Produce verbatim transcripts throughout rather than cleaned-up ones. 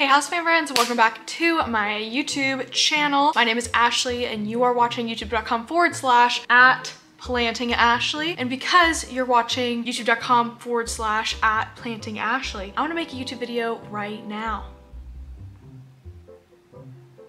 Hey house my friends, welcome back to my YouTube channel. My name is Ashley and you are watching youtube.com forward slash at Planting Ashley. And because you're watching youtube.com forward slash at Planting Ashley, I want to make a YouTube video right now.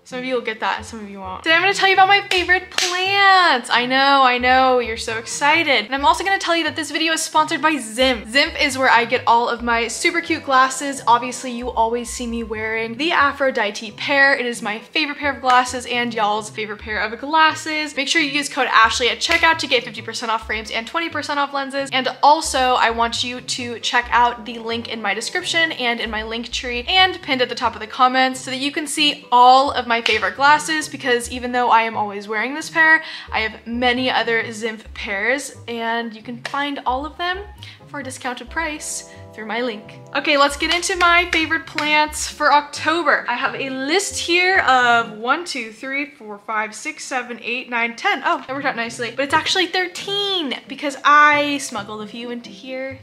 Some of you will get that and some of you won't. Today I'm gonna tell you about my favorite plants. I know, I know, you're so excited. And I'm also gonna tell you that this video is sponsored by Zinff. Zinff is where I get all of my super cute glasses. Obviously, you always see me wearing the Aphrodite pair. It is my favorite pair of glasses and y'all's favorite pair of glasses. Make sure you use code Ashley at checkout to get fifty percent off frames and twenty percent off lenses. And also, I want you to check out the link in my description and in my link tree and pinned at the top of the comments so that you can see all of my favorite glasses, because even though I am always wearing this pair, I have many other Zinff pairs and you can find all of them for a discounted price through my link. Okay, let's get into my favorite plants for October. I have a list here of one, two, three, four, five, six, seven, eight, nine, ten. Oh, that worked out nicely, but it's actually thirteen because I smuggled a few into here.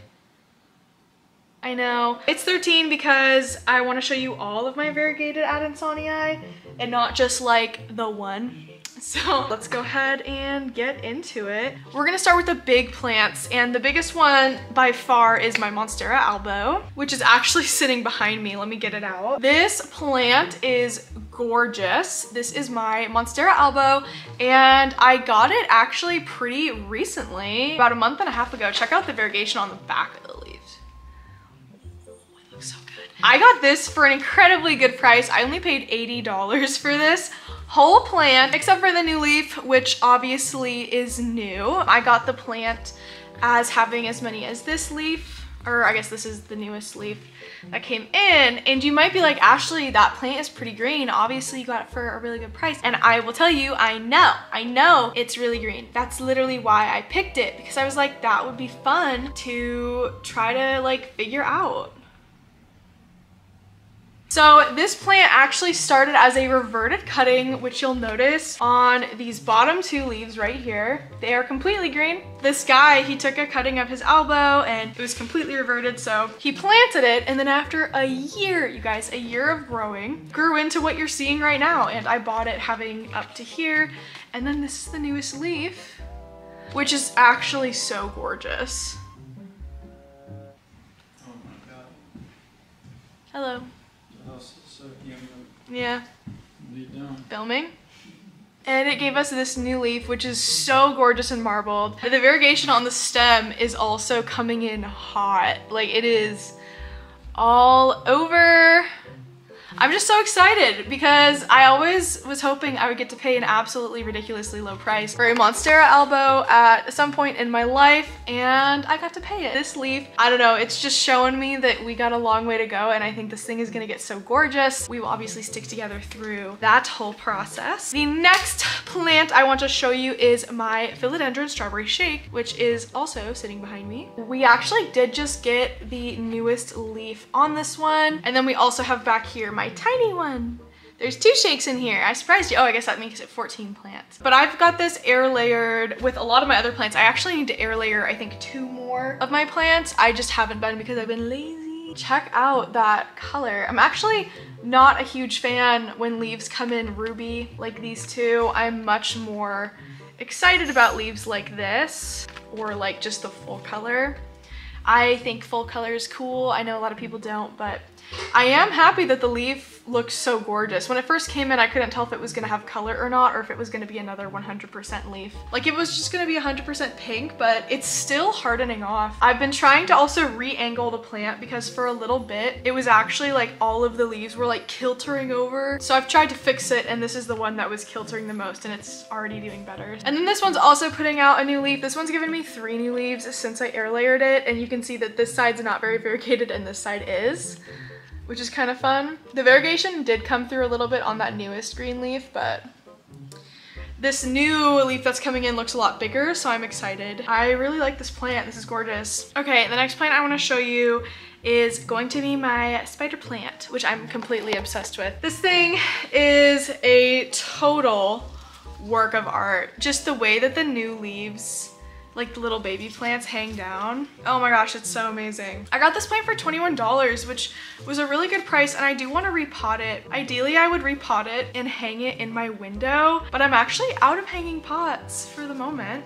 I know. It's thirteen because I want to show you all of my variegated Adansonii and not just like the one. So let's go ahead and get into it. We're gonna start with the big plants, and the biggest one by far is my Monstera albo, which is actually sitting behind me. Let me get it out. This plant is gorgeous. This is my Monstera albo, and I got it actually pretty recently, about a month and a half ago. Check out the variegation on the back of the leaf. I got this for an incredibly good price. I only paid eighty dollars for this whole plant, except for the new leaf, which obviously is new. I got the plant as having as many as this leaf, or I guess this is the newest leaf that came in. And you might be like, Ashley, that plant is pretty green. Obviously you got it for a really good price. And I will tell you, I know, I know it's really green. That's literally why I picked it, because I was like, that would be fun to try to like figure out. So this plant actually started as a reverted cutting, which you'll notice on these bottom two leaves right here. They are completely green. This guy, he took a cutting of his albo and it was completely reverted, so he planted it, and then after a year, you guys, a year of growing, grew into what you're seeing right now. And I bought it having up to here, and then this is the newest leaf, which is actually so gorgeous. Oh my God. Hello. Yeah, filming. And it gave us this new leaf, which is so gorgeous and marbled. The variegation on the stem is also coming in hot. Like, it is all over. I'm just so excited because I always was hoping I would get to pay an absolutely ridiculously low price for a Monstera albo at some point in my life, and I got to pay it. This leaf, I don't know, it's just showing me that we got a long way to go, and I think this thing is gonna get so gorgeous. We will obviously stick together through that whole process. The next plant I want to show you is my Philodendron strawberry shake, which is also sitting behind me. We actually did just get the newest leaf on this one, and then we also have back here my tiny one. There's two shakes in here. I surprised you. Oh, I guess that makes it fourteen plants. But I've got this air layered with a lot of my other plants. I actually need to air layer, I think, two more of my plants. I just haven't been because I've been lazy. Check out that color. I'm actually not a huge fan when leaves come in ruby like these two. I'm much more excited about leaves like this, or like just the full color. I think full color is cool. I know a lot of people don't, but I am happy that the leaf looks so gorgeous. When it first came in, I couldn't tell if it was gonna have color or not, or if it was gonna be another one hundred percent leaf. Like, it was just gonna be one hundred percent pink, but it's still hardening off. I've been trying to also re-angle the plant because for a little bit, it was actually like all of the leaves were like kiltering over. So I've tried to fix it, and this is the one that was kiltering the most, and it's already doing better. And then this one's also putting out a new leaf. This one's given me three new leaves since I air layered it, and you can see that this side's not very variegated and this side is, which is kind of fun. The variegation did come through a little bit on that newest green leaf, but this new leaf that's coming in looks a lot bigger, so I'm excited. I really like this plant. This is gorgeous. Okay, the next plant I want to show you is going to be my spider plant, which I'm completely obsessed with. This thing is a total work of art. Just the way that the new leaves like the little baby plants hang down. Oh my gosh, it's so amazing. I got this plant for twenty-one dollars, which was a really good price, and I do want to repot it. Ideally, I would repot it and hang it in my window, but I'm actually out of hanging pots for the moment.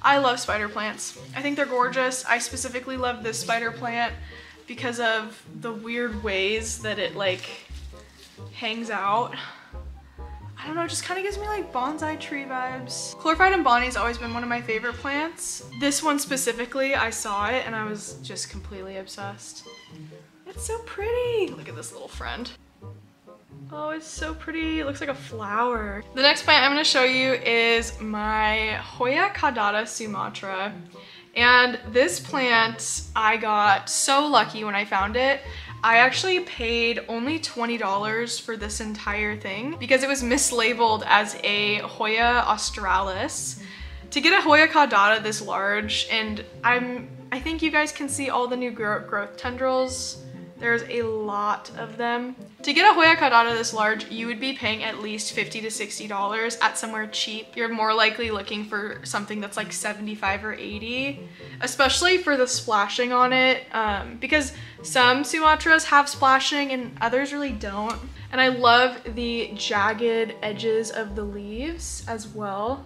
I love spider plants. I think they're gorgeous. I specifically love this spider plant because of the weird ways that it like hangs out. I don't know, it just kind of gives me like bonsai tree vibes. Chlorophyte and Bonnie's always been one of my favorite plants. This one specifically, I saw it and I was just completely obsessed. It's so pretty. Look at this little friend. Oh, it's so pretty. It looks like a flower. The next plant I'm going to show you is my Hoya caudata Sumatra. And this plant, I got so lucky when I found it. I actually paid only twenty dollars for this entire thing because it was mislabeled as a Hoya australis. To get a Hoya caudata this large, and I'm, I think you guys can see all the new growth tendrils. There's a lot of them. To get a Hoya caudata this large, you would be paying at least fifty to sixty dollars at somewhere cheap. You're more likely looking for something that's like seventy-five or eighty, especially for the splashing on it, um, because some Sumatras have splashing and others really don't. And I love the jagged edges of the leaves as well.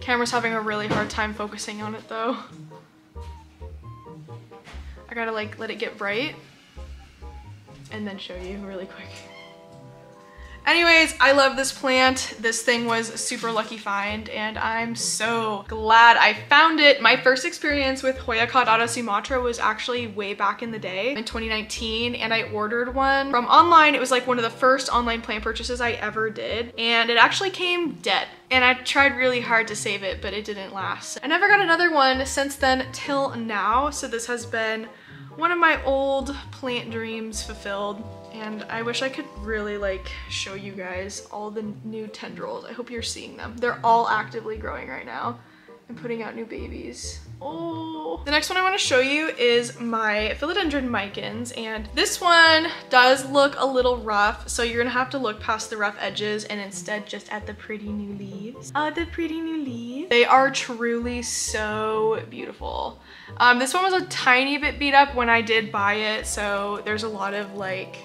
Camera's having a really hard time focusing on it though. I gotta like let it get bright and then show you really quick. Anyways, I love this plant. This thing was a super lucky find and I'm so glad I found it. My first experience with Hoya caudata Sumatra was actually way back in the day in twenty nineteen, and I ordered one from online. It was like one of the first online plant purchases I ever did, and it actually came dead. And I tried really hard to save it, but it didn't last. I never got another one since then till now. So this has been one of my old plant dreams fulfilled. And I wish I could really like show you guys all the new tendrils. I hope you're seeing them. They're all actively growing right now and putting out new babies. Oh. The next one I want to show you is my Philodendron Micans, and this one does look a little rough, so you're gonna have to look past the rough edges and instead just at the pretty new leaves. Oh, the pretty new leaves. They are truly so beautiful. Um, this one was a tiny bit beat up when I did buy it, so there's a lot of like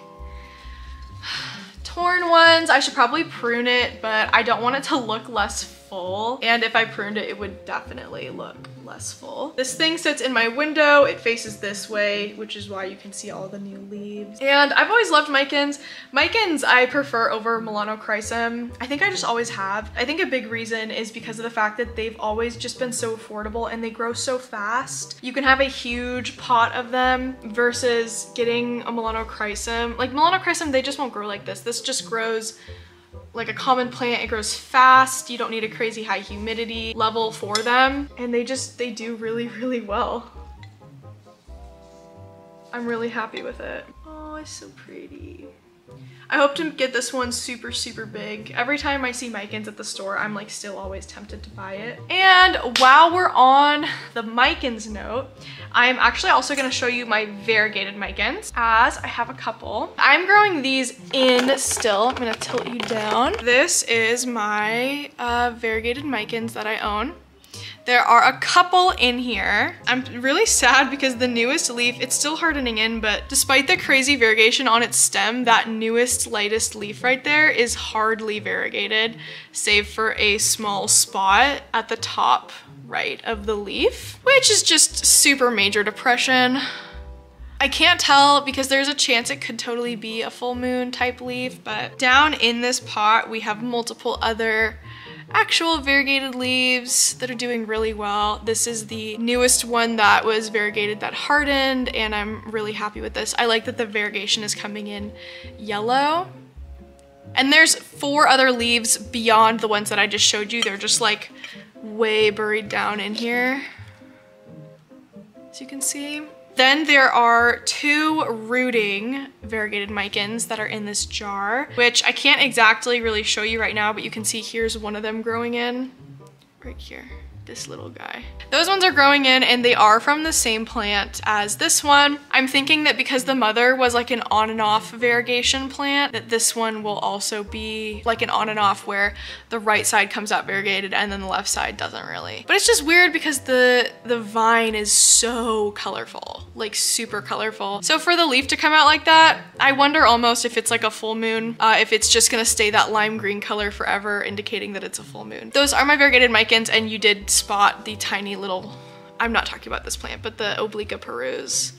torn ones. I should probably prune it, but I don't want it to look less full, and if I pruned it, it would definitely look less full. This thing sits in my window. It faces this way, which is why you can see all the new leaves. And I've always loved Micans. Micans I prefer over Melanochrysum. I think I just always have. I think a big reason is because of the fact that they've always just been so affordable and they grow so fast. You can have a huge pot of them versus getting a Melanochrysum. Like Melanochrysum, they just won't grow like this. This just grows like a common plant. It grows fast. You don't need a crazy high humidity level for them. And they just, they do really, really well. I'm really happy with it. Oh, it's so pretty. I hope to get this one super, super big. Every time I see Micans at the store, I'm like still always tempted to buy it. And while we're on the Micans note, I'm actually also gonna show you my variegated Micans, as I have a couple. I'm growing these in still. I'm gonna tilt you down. This is my uh, variegated Micans that I own. There are a couple in here. I'm really sad because the newest leaf, it's still hardening in, but despite the crazy variegation on its stem, that newest, lightest leaf right there is hardly variegated, save for a small spot at the top right of the leaf, which is just super major depression. I can't tell because there's a chance it could totally be a full moon type leaf, but down in this pot, we have multiple other actual variegated leaves that are doing really well. This is the newest one that was variegated that hardened, and I'm really happy with this. I like that the variegation is coming in yellow. And there's four other leaves beyond the ones that I just showed you. They're just like way buried down in here, as you can see. Then there are two rooting variegated Micans that are in this jar, which I can't exactly really show you right now, but you can see here's one of them growing in right here. this little guy. Those ones are growing in and they are from the same plant as this one. I'm thinking that because the mother was like an on and off variegation plant, that this one will also be like an on and off where the right side comes out variegated and then the left side doesn't really. But it's just weird because the, the vine is so colorful, like super colorful. So for the leaf to come out like that, I wonder almost if it's like a full moon, uh, if it's just gonna stay that lime green color forever, indicating that it's a full moon. Those are my variegated Micans, and you did spot the tiny little, I'm not talking about this plant, but the Obliqua perus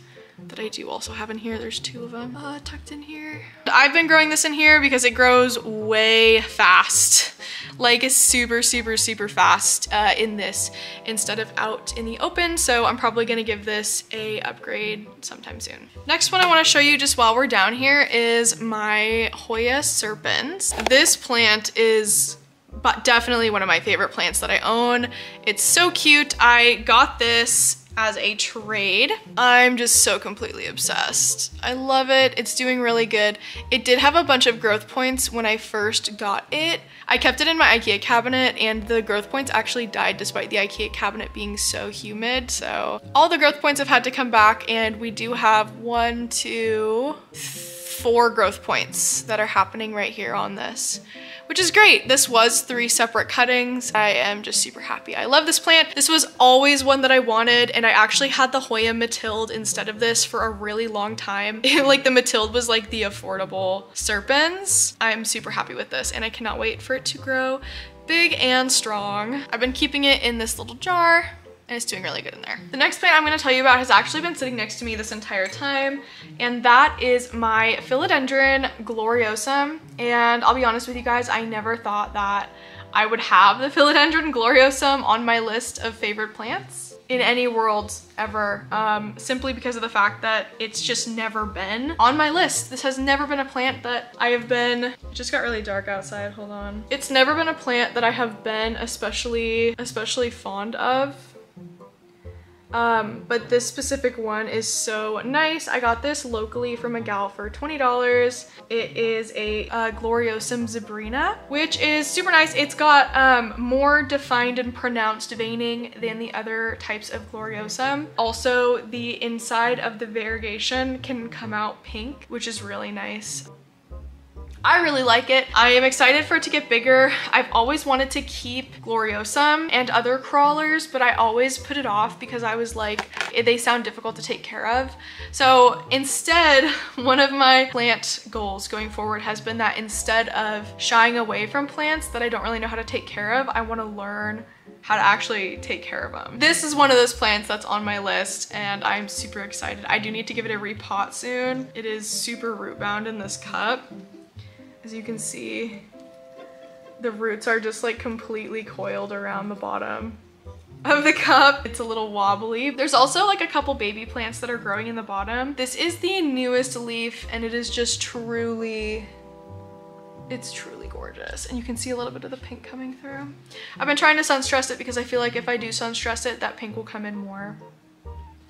that I do also have in here. There's two of them uh, tucked in here. I've been growing this in here because it grows way fast. Like it's super, super, super fast uh, in this instead of out in the open. So I'm probably gonna give this a upgrade sometime soon. Next one I wanna show you just while we're down here is my Hoya serpens. This plant is but definitely one of my favorite plants that I own. It's so cute. I got this as a trade. I'm just so completely obsessed. I love it. It's doing really good. It did have a bunch of growth points when I first got it. I kept it in my IKEA cabinet and the growth points actually died despite the IKEA cabinet being so humid. So all the growth points have had to come back, and we do have one, two, four growth points that are happening right here on this, which is great. This was three separate cuttings. I am just super happy. I love this plant. This was always one that I wanted, and I actually had the Hoya matilde instead of this for a really long time. Like the matilde was like the affordable serpens. I'm super happy with this, and I cannot wait for it to grow big and strong. I've been keeping it in this little jar, and it's doing really good in there. The next plant I'm gonna tell you about has actually been sitting next to me this entire time, and that is my Philodendron Gloriosum. And I'll be honest with you guys, I never thought that I would have the Philodendron Gloriosum on my list of favorite plants in any world ever, um, simply because of the fact that it's just never been on my list. This has never been a plant that I have been, it just got really dark outside, hold on. It's never been a plant that I have been especially, especially fond of. Um, but this specific one is so nice. I got this locally from a gal for twenty dollars. It is a uh, Gloriosum Zebrina, which is super nice. It's got um, more defined and pronounced veining than the other types of Gloriosum. Also, the inside of the variegation can come out pink, which is really nice. I really like it. I am excited for it to get bigger. I've always wanted to keep Gloriosum and other crawlers, but I always put it off because I was like, they sound difficult to take care of. So instead, one of my plant goals going forward has been that instead of shying away from plants that I don't really know how to take care of, I want to learn how to actually take care of them. This is one of those plants that's on my list, and I'm super excited. I do need to give it a repot soon. It is super root bound in this cup. As you can see, the roots are just like completely coiled around the bottom of the cup. It's a little wobbly. There's also like a couple baby plants that are growing in the bottom. This is the newest leaf, and it is just truly, it's truly gorgeous. And you can see a little bit of the pink coming through. I've been trying to sun stress it because I feel like if I do sun stress it, that pink will come in more.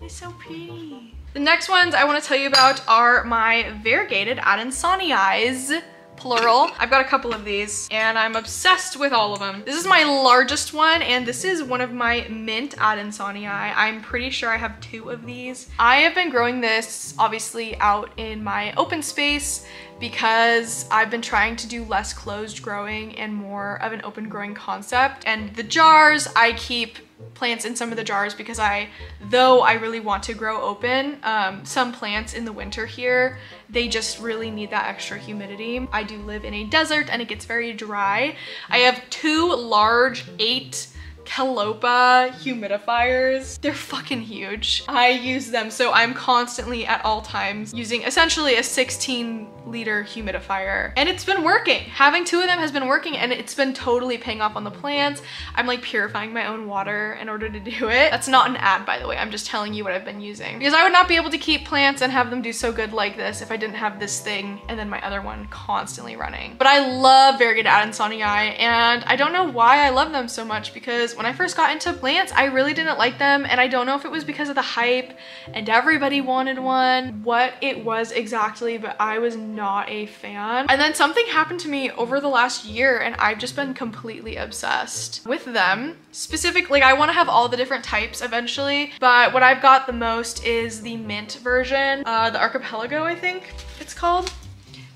It's so pretty. The next ones I want to tell you about are my variegated Adansonii's. Plural. I've got a couple of these and I'm obsessed with all of them. This is my largest one, and this is one of my mint Adansonii. I'm pretty sure I have two of these. I have been growing this obviously out in my open space because I've been trying to do less closed growing and more of an open growing concept. And the jars, I keep plants in some of the jars because I, though I really want to grow open, um, some plants in the winter here, they just really need that extra humidity. I do live in a desert and it gets very dry. I have two large eight Calopa humidifiers. They're fucking huge. I use them, so I'm constantly at all times using essentially a sixteen liter humidifier, and it's been working. Having two of them has been working, and it's been totally paying off on the plants. I'm like purifying my own water in order to do it. That's not an ad, by the way. I'm just telling you what I've been using, because I would not be able to keep plants and have them do so good like this if I didn't have this thing and then my other one constantly running. But I love variegated Adansonii, and I don't know why I love them so much, because because when I first got into plants, I really didn't like them, and I don't know if it was because of the hype and everybody wanted one, what it was exactly, but I was not a fan. And then something happened to me over the last year and I've just been completely obsessed with them. Specifically, like, I want to have all the different types eventually, but what I've got the most is the mint version, uh, the Archipelago, I think it's called.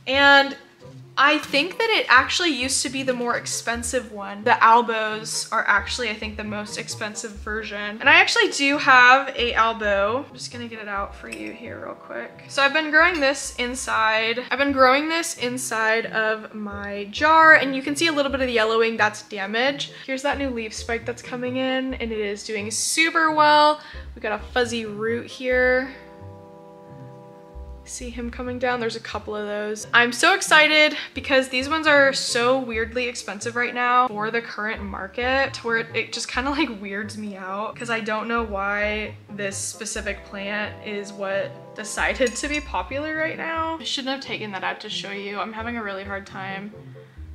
And I think that it actually used to be the more expensive one. The albos are actually, I think, the most expensive version. And I actually do have a albo. I'm just gonna get it out for you here real quick. So I've been growing this inside. I've been growing this inside of my jar, and you can see a little bit of the yellowing, that's damage. Here's that new leaf spike that's coming in, and it is doing super well. We got a fuzzy root here. See him coming down? There's a couple of those. I'm so excited because these ones are so weirdly expensive right now for the current market, where it, it just kind of like weirds me out because I don't know why this specific plant is what decided to be popular right now. I shouldn't have taken that out to show you. I'm having a really hard time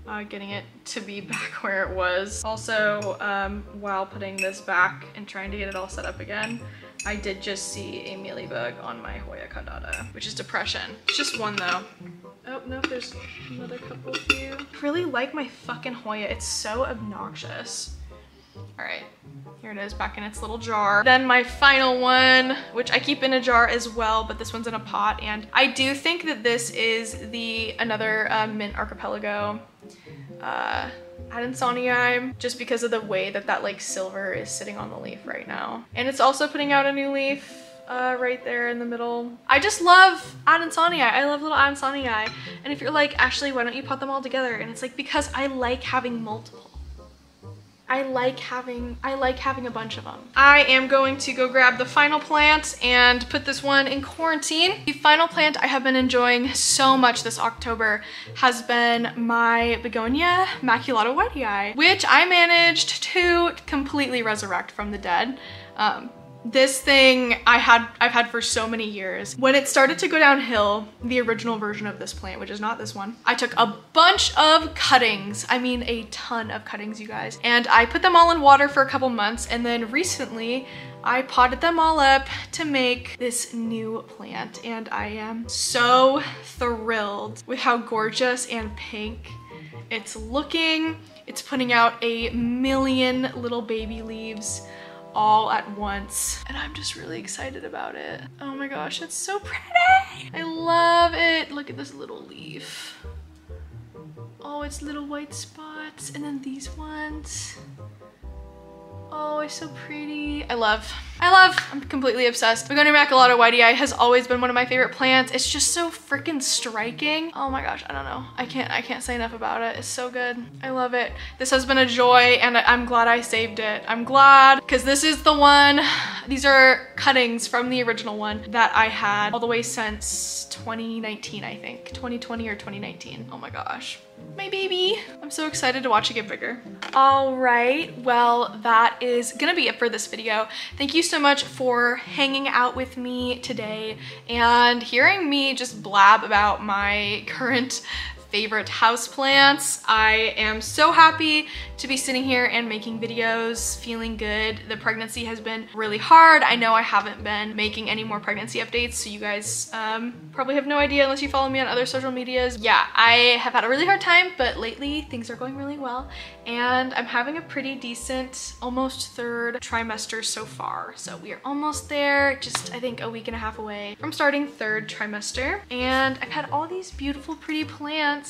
Uh, getting it to be back where it was. Also, um, while putting this back and trying to get it all set up again, I did just see a mealybug on my Hoya caudata, which is depression. It's just one though. Oh, no, there's another couple of you. I really like my fucking Hoya. It's so obnoxious. All right, here it is back in its little jar. Then my final one, which I keep in a jar as well, but this one's in a pot. And I do think that this is the another uh, mint archipelago, uh, Adansonii, just because of the way that that like silver is sitting on the leaf right now. And it's also putting out a new leaf uh, right there in the middle. I just love Adansonii. I love little Adansonii. And if you're like, Ashley, why don't you pot them all together? And it's like, because I like having multiple. I like having, I like having a bunch of them. I am going to go grab the final plant and put this one in quarantine. The final plant I have been enjoying so much this October has been my Begonia maculata wightii, which I managed to completely resurrect from the dead. Um, This thing I had, I've had for so many years. When it started to go downhill, the original version of this plant, which is not this one, I took a bunch of cuttings. I mean, a ton of cuttings, you guys. And I put them all in water for a couple months. And then recently I potted them all up to make this new plant. And I am so thrilled with how gorgeous and pink it's looking. It's putting out a million little baby leaves all at once, and I'm just really excited about it. Oh my gosh, it's so pretty. I love it. Look at this little leaf. Oh, it's little white spots, and then these ones. Oh, it's so pretty. I love, I love, I'm completely obsessed. Begonia maculata wightii has always been one of my favorite plants. It's just so freaking striking. Oh my gosh, I don't know. I can't, I can't say enough about it. It's so good. I love it. This has been a joy, and I'm glad I saved it. I'm glad, because this is the one, these are cuttings from the original one that I had all the way since twenty nineteen, I think. twenty twenty or twenty nineteen. Oh my gosh. My baby. I'm so excited to watch it get bigger. All right, well, that is gonna be it for this video. Thank you so much for hanging out with me today and hearing me just blab about my current favorite houseplants. I am so happy to be sitting here and making videos, feeling good. The pregnancy has been really hard. I know I haven't been making any more pregnancy updates, so you guys um, probably have no idea unless you follow me on other social medias. Yeah, I have had a really hard time, but lately things are going really well, and I'm having a pretty decent, almost third trimester so far. So we are almost there, just I think a week and a half away from starting third trimester. And I've had all these beautiful, pretty plants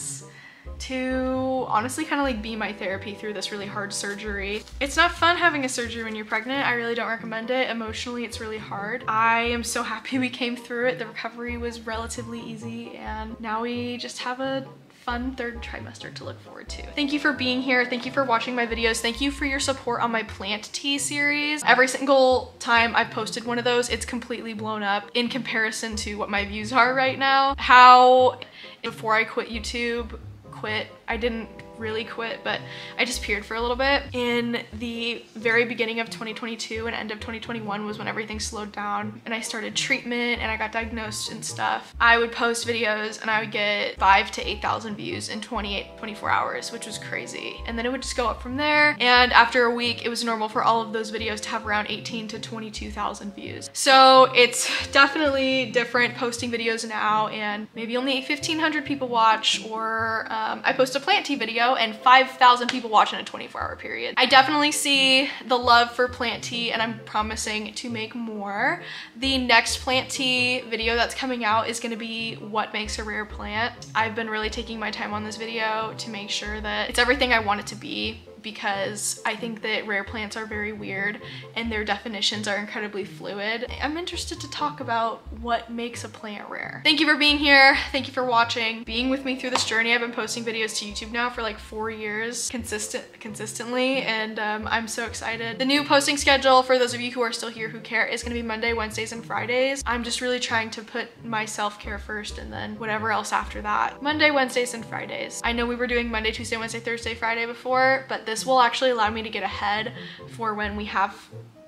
to honestly kind of like be my therapy through this really hard surgery. It's not fun having a surgery when you're pregnant. I really don't recommend it. Emotionally, it's really hard. I am so happy we came through it. The recovery was relatively easy, and now we just have a fun third trimester to look forward to. Thank you for being here. Thank you for watching my videos. Thank you for your support on my plant tea series. Every single time I've posted one of those, it's completely blown up in comparison to what my views are right now. How before I quit YouTube, quit, I didn't really quit, but I disappeared for a little bit. In the very beginning of twenty twenty-two and end of twenty twenty-one was when everything slowed down and I started treatment and I got diagnosed and stuff. I would post videos and I would get five to eight thousand views in twenty-eight, twenty-four hours, which was crazy. And then it would just go up from there. And after a week, it was normal for all of those videos to have around eighteen to twenty-two thousand views. So it's definitely different posting videos now, and maybe only fifteen hundred people watch, or um, I post a plant tea video and five thousand people watch in a twenty-four hour period. I definitely see the love for plant tea and I'm promising to make more. The next plant tea video that's coming out is gonna be what makes a rare plant. I've been really taking my time on this video to make sure that it's everything I want it to be, because I think that rare plants are very weird and their definitions are incredibly fluid. I'm interested to talk about what makes a plant rare. Thank you for being here. Thank you for watching, being with me through this journey. I've been posting videos to YouTube now for like four years consistent, consistently, and um, I'm so excited. The new posting schedule, for those of you who are still here who care, is gonna be Monday, Wednesdays, and Fridays. I'm just really trying to put my self-care first and then whatever else after that. Monday, Wednesdays, and Fridays. I know we were doing Monday, Tuesday, Wednesday, Thursday, Friday before, but this will actually allow me to get ahead for when we have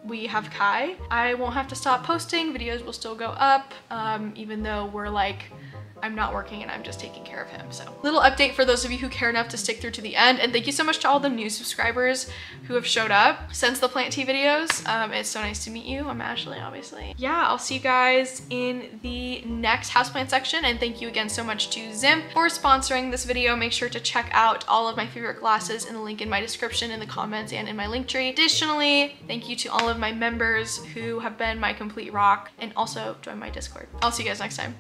we have Kai. I won't have to stop posting. Videos will still go up, um, even though we're like, I'm not working and I'm just taking care of him. So little update for those of you who care enough to stick through to the end. And thank you so much to all the new subscribers who have showed up since the plant tea videos. Um, it's so nice to meet you. I'm Ashley, obviously. Yeah, I'll see you guys in the next houseplant section. And thank you again so much to Zinff for sponsoring this video. Make sure to check out all of my favorite glasses in the link in my description, in the comments, and in my link tree. Additionally, thank you to all of my members who have been my complete rock, and also join my Discord. I'll see you guys next time.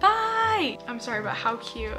Bye! I'm sorry, but how cute.